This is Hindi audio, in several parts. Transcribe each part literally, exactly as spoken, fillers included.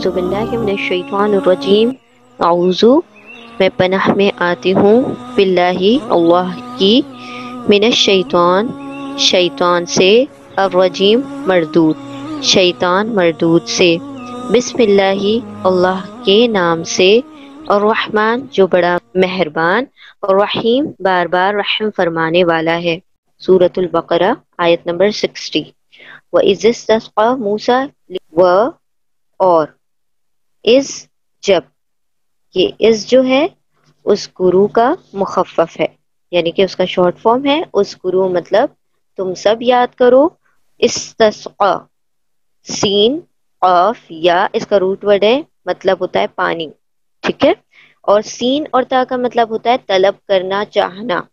आऊज़ु बिल्लाहि मिनश शैतानिर रजीम। आऊज़ु मैं पनाह में आती हूँ, बिल्लाहि अल्लाह की, मिनश शैतान शैतान से, अर्रजीम मरदूद शैतान मरदूद से, बिस्मिल्लाहि अल्लाह के नाम से, और रहमान जो बड़ा मेहरबान और रहीम बार बार रहम फरमाने वाला है। सूरतुल बकरा आयत नंबर साठ। व इज़्तस्क़ा मूसा, व और इस जब, ये इस जो है उस गुरु का मुखफ़फ़ है, यानी कि उसका शॉर्ट फॉर्म है। उस गुरु मतलब तुम सब याद करो। इस्तस्क़ा, सीन ऑफ या, इसका रूट वर्ड है, मतलब होता है पानी, ठीक है। और सीन और ता का मतलब होता है तलब करना, चाहना।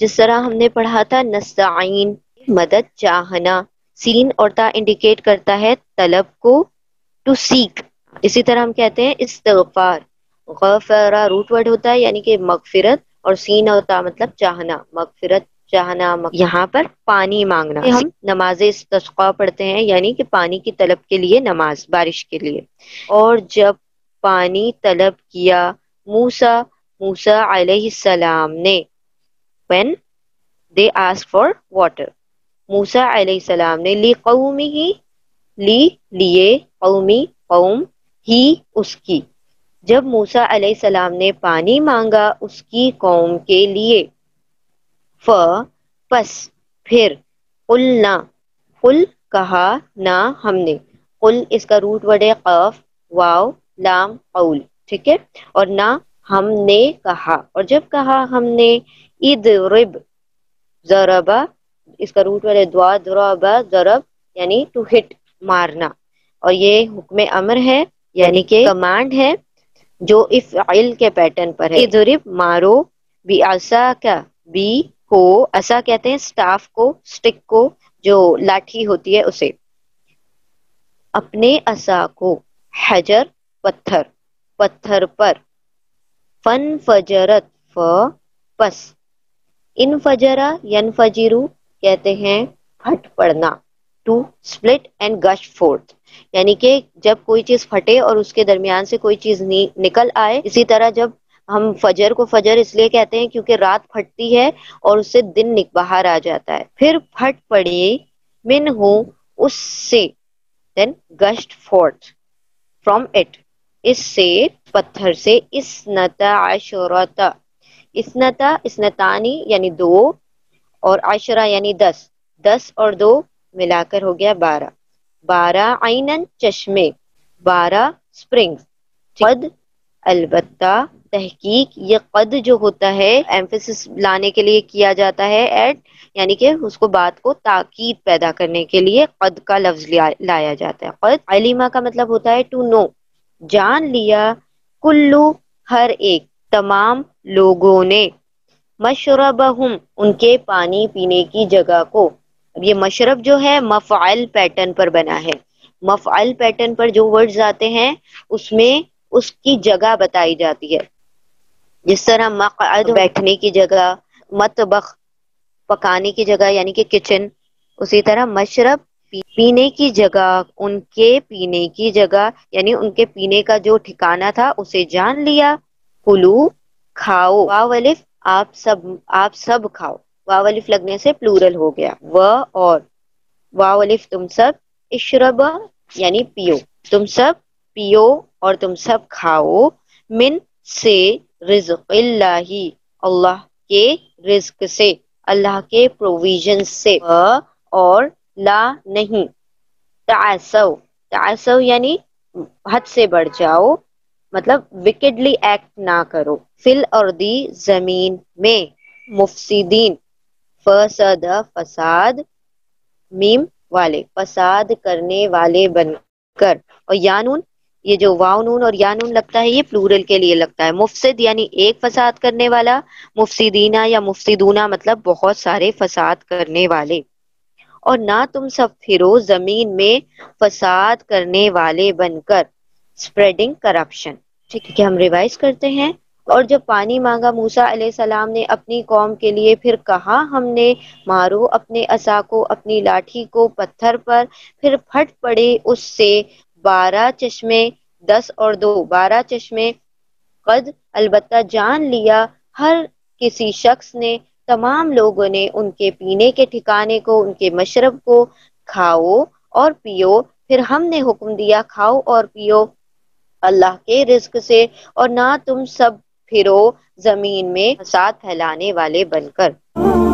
जिस तरह हमने पढ़ा था नस्ताइन, मदद चाहना। सीन और ता इंडिकेट करता है तलब को, टू सीक। इसी तरह हम कहते हैं इस्तगफार। गफरा रूट वर्ड होता है यानी कि मगफिरत, और सीन और ता मतलब चाहना, मगफिरत चाहना। यहाँ पर पानी मांगना। हम नमाज इस्तस्क़ा पढ़ते हैं, यानी कि पानी की तलब के लिए नमाज, बारिश के लिए। और जब पानी तलब किया मूसा मूसा अलैहिस्सलाम ने, when they ask for water, Musa अलैहिस्सलाम ने, ली कौमी ही, ली लिए, कौमी कौम, ही उसकी। जब मूसा अलैहिस्सलाम ने पानी मांगा उसकी कौम के लिए, फ पस फिर, कुलना कुल कहा ना हमने। कुल इसका रूट वर्ड है कफ वाव लाम कौल, ठीक है। और ना हमने कहा, और जब कहा हमने, इदरिब जरबा, इसका रूट वर्ड है द्वा द्रबा जरब, यानी टू हिट मारना। और ये हुक्म अमर है, यानी कि कमांड है, जो इफ़इल के पैटर्न पर है। इदरिब मारो, बी आसा का, बी को, ऐसा कहते हैं स्टाफ को, स्टिक को, जो लाठी होती है उसे, अपने असा को, हजर पत्थर, पत्थर पर। फन फजरत, फ पस, इन फजरा यनफजिरु, कहते हैं फट पड़ना, to split and gush forth, यानी कि जब कोई चीज फटे और उसके दरमियान से कोई चीज निकल आए। इसी तरह जब हम फजर को फजर इसलिए कहते हैं क्योंकि रात फटती है और उससे दिन बाहर आ जाता है। फिर फट पड़ी, मिन हूं उससे, then gushed forth, from it, इससे, पत्थर से। इस्नता आशरता, इस्नता इस्नतानी यानी दो, और आशरा यानी दस, दस और दो मिलाकर हो गया बारह। बारह आइनन चश्मे, बारह स्प्रिंग्स। कद अलबत्ता, तहकीक, ये कद जो होता है एम्फेसिस लाने के लिए किया जाता है, एट यानी कि उसको बात को ताकीद पैदा करने के लिए कद का लफ्ज लाया जाता है। कद अलीमा का मतलब होता है टू नो, जान लिया। कुल्लू हर एक, तमाम लोगों ने। मशरबहुम उनके पानी पीने की जगह को। अब ये मशरब जो है मफ़अल पैटर्न पर बना है। मफ़अल पैटर्न पर जो वर्ड्स आते हैं उसमें उसकी जगह बताई जाती है। जिस तरह मक़अद बैठने की जगह, मतबख पकाने की जगह यानी कि किचन, उसी तरह मशरब पीने की जगह, उनके पीने की जगह यानी उनके पीने का जो ठिकाना था उसे जान लिया। कुलू खाओ, वावलिफ आप सब, आप सब खाओ, वावलिफ लगने से प्लूरल हो गया। व और वावलिफ तुम सब, इशरब यानी पियो, तुम सब पियो और तुम सब खाओ। मिन से, रिज़्क़िल्लाही अल्लाह के रिज्क से, अल्लाह के प्रोविजन से। व और ला नहीं, तासव, तासव यानी हद से बढ़ जाओ, मतलब विकेडली एक्ट ना करो। फिल अर्दी जमीन में। मुफसिदीन, फसद फसाद, मीम वाले, फसाद करने वाले बनकर। और यानून, ये जो वाउनून और यानून लगता है ये प्लूरल के लिए लगता है। मुफसिद यानी एक फसाद करने वाला, मुफसिदीना या मुफसिदूना मतलब बहुत सारे फसाद करने वाले। और ना तुम सब फिरो जमीन में फसाद करने वाले बनकर, स्प्रेडिंग करप्शन, ठीक है। हम रिवाइज करते हैं। और जब पानी मांगा मूसा अलैहिस्सलाम ने अपनी कौम के लिए, फिर कहा हमने, मारो अपने असा को, अपनी लाठी को, पत्थर पर। फिर फट पड़े उससे बारह चश्मे, दस और दो बारह चश्मे। कद अलबत्ता जान लिया हर किसी शख्स ने, तमाम लोगों ने उनके पीने के ठिकाने को, उनके मशरब को। खाओ और पियो, फिर हमने हुक्म दिया खाओ और पियो अल्लाह के रिज्क से, और ना तुम सब फिरो जमीन में फसाद फैलाने वाले बनकर।